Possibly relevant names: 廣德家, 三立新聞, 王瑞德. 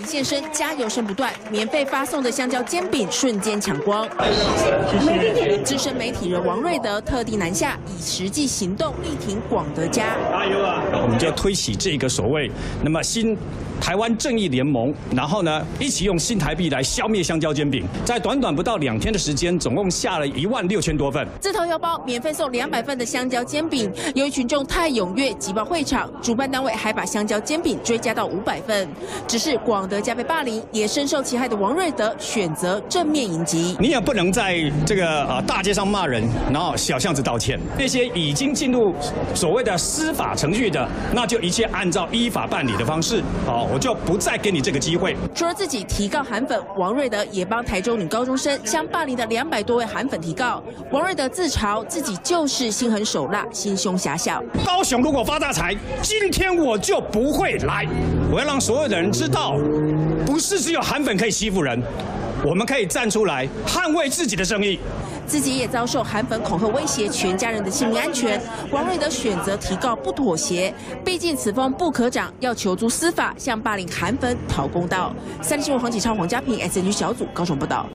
一现身，加油声不断，免费发送的香蕉煎饼瞬间抢光。资深媒体人王瑞德特地南下，以实际行动力挺广德家。加油啊！我们就推起这个所谓那么新台湾正义联盟，然后呢，一起用新台币来消灭香蕉煎饼。在短不到2天的时间，总共下了16000多份。自掏腰包免费送200份的香蕉煎饼，由于群众太踊跃挤爆会场，主办单位还把香蕉煎饼追加到500份。只是广德家被霸凌，也深受其害的王瑞德选择正面迎击。你也不能在这个大街上骂人，然后小巷子道歉。那些已经进入所谓的司法程序的，那就一切按照依法办理的方式。好，我就不再给你这个机会。除了自己提告韩粉，王瑞德也帮台中女高中生向霸凌的200多位韩粉提告。王瑞德自嘲自己就是心狠手辣、心胸狭小。高雄如果发大财，今天我就不会来。我要让所有的人知道，不是只有韩粉可以欺负人，我们可以站出来捍卫自己的正义。自己也遭受韩粉恐吓威胁，全家人的性命安全。王瑞德选择提告不妥协，毕竟此风不可长，要求助司法向霸凌韩粉讨公道。3立新闻黄启超、黄家平，SNG 小组高雄报道。